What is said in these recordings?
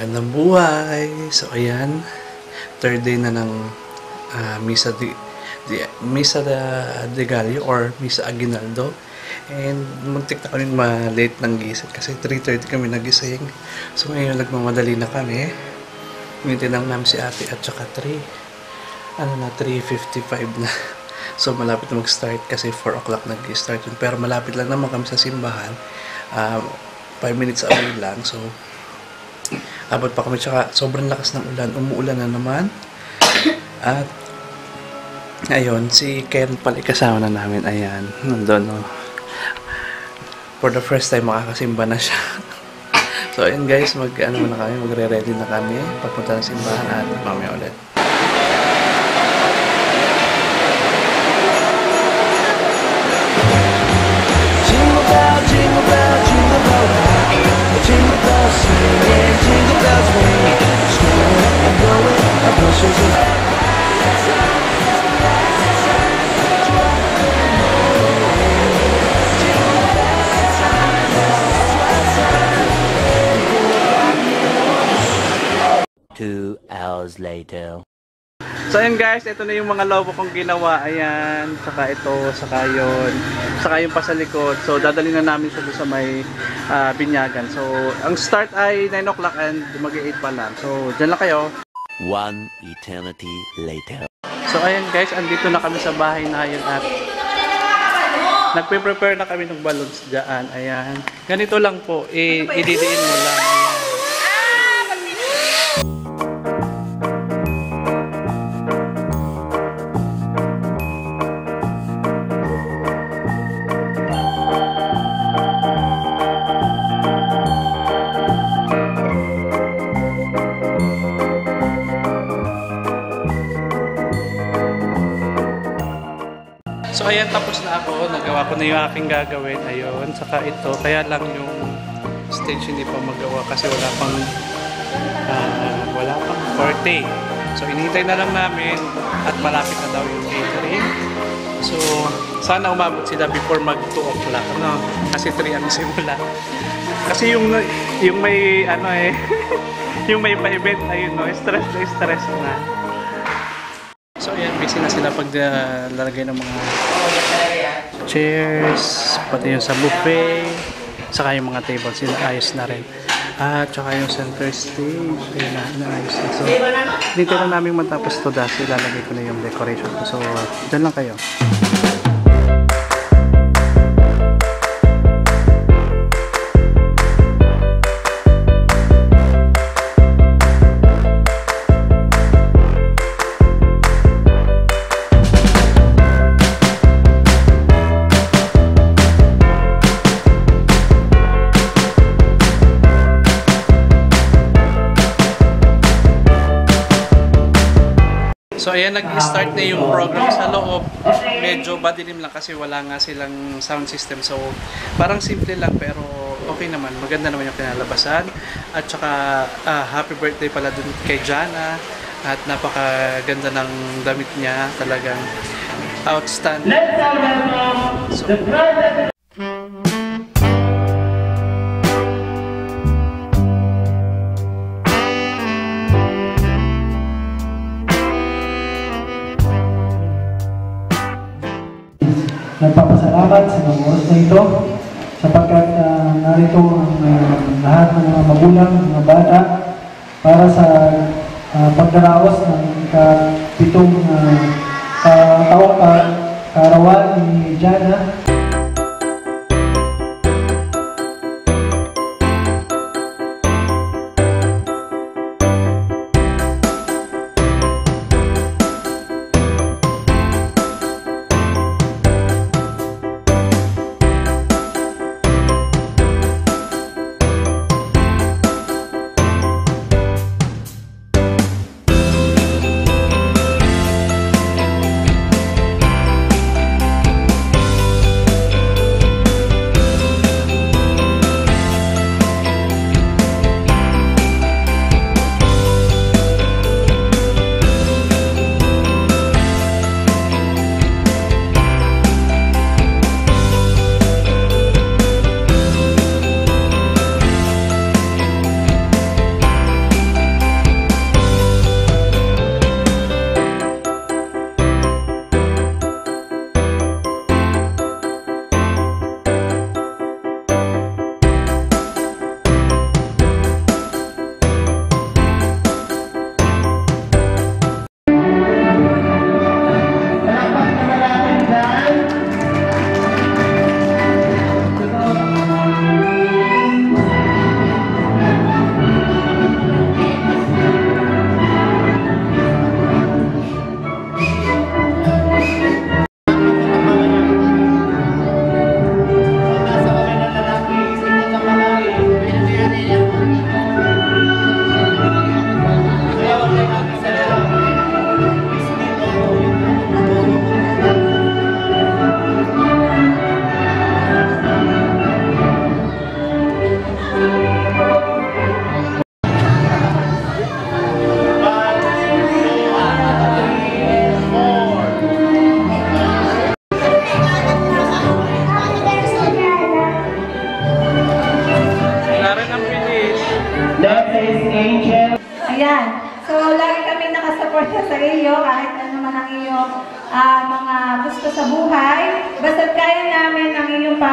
Magandang buhay! So, ayan. Third day na ng Misa de Gallo or Misa Aguinaldo. And muntik na kami ma-late ng gising kasi 3:30 kami nagising. So, ngayon nagmamadali na kami. Minti ng ma'am si ate at saka 3:55 na. So, malapit na mag-start kasi 4 o'clock nag-start yun. Pero malapit lang naman kami sa simbahan. 5 minutes away lang. So, abot pa kami, tsaka sobrang lakas ng ulan, umuulan na naman. At ayun, si Ken pala ikasama na namin. Ayan, nandun, no? For the first time makakasimba na siya. So ayun guys, magre-ready na kami, papunta ng simbahan at mamaya ulit. Jingle bell, jingle bell, jingle bell rock. Jingle bell swing, yeah, jingle bells ring. Snowing and blowing, our bushes and flowers. 2 hours later. So ayun guys, ito na yung mga lobo kong ginawa. Ayan, saka ito, saka yun, saka yung pasalikod. So dadali na namin siya sa may binyagan. So ang start ay 9 o'clock and mag-8 pa lang. So dyan lang kayo. 1 eternity later. So ayun guys, andito na kami sa bahay na yun at nagpe-prepare na kami ng balloons dyan. Ayan, ganito lang po, ididiin mo lang. So ayan, tapos na ako. Nagawa ko na yung aking gagawin. Ayun, saka ito. Kaya lang yung stage hindi pa magawa kasi wala pang birthday. So inihintay na lang namin at malapit na daw yung catering. So sana umabot sila before mag 2 o'clock. Ano? Kasi 3 ang simula. Kasi yung may ano eh, yung may pa-event, ayun no, stress na stress na. So ayan, busy na sila pag lalagay ng mga chairs, pati yung sa buffet, saka yung mga tables, yun ayos na rin. At saka yung center stage, ayun na, inaayos na. So, dito na namin matapos to dahil ilalagay ko na yung decoration ko. So, dyan lang kayo. So ayan, nag-start na yung program sa loob. Medyo badilim lang kasi wala nga silang sound system. So parang simple lang pero okay naman. Maganda naman yung kinalabasan. At saka happy birthday pala dun kay Jana. At napakaganda ng damit niya. Talagang outstanding. Let's celebrate the birthday! Nagpapasalamat sa mga oras na ito sapagkat narito ang lahat ng mga magulang, mga bata para sa pagdaraos ng ikapitong taong kaarawan ni Jana.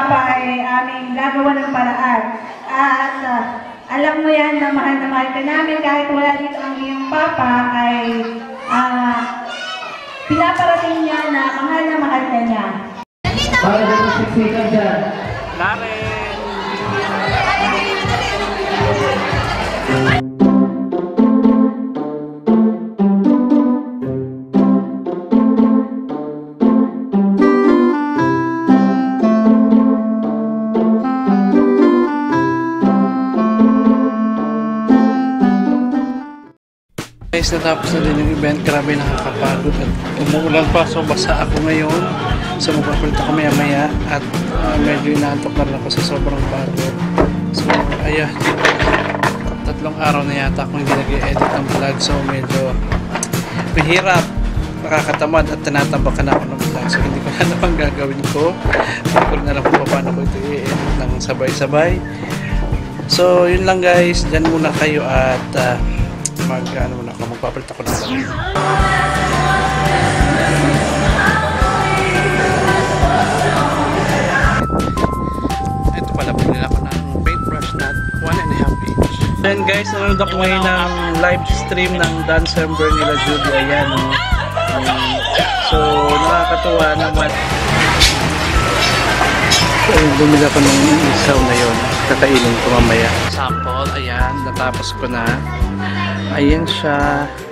papa ay aming gagawa ng paraan. At alam mo yan na mahal ka namin kahit wala dito ang iyong papa ay pinaparating niya na mahal na mahal na niya. Para na magsiksikan siya. Guys, natapos na din yung event. Grabe, nakakapagod at umuulan pa. So, basa ako ngayon. So, magpapalit ako maya-maya. At medyo inaantok na rin ako sa sobrang pagod. So, ayan. 3 araw na yata akong hindi nag-edit ng vlog. So, medyo mahirap. Nakakatamad at tinatabakan ako ng vlog. So, hindi ko na lang gagawin ko. Hindi ko na lang kung paano ko ito i-edit ng sabay-sabay. So, yun lang guys. Diyan muna kayo at... magpapalit ako ng damit. Ito pala, pinili ako ng paintbrush na 1.5 inch. Then guys, nanood ako ngayon ng live stream ng Dancember nila Judy. Ayan o. So, nakakatuwa naman. Bumili ako ng isaw na yun. Kakainin ko mamaya. Sample, ayan. Natapos ko na. Ayan siya.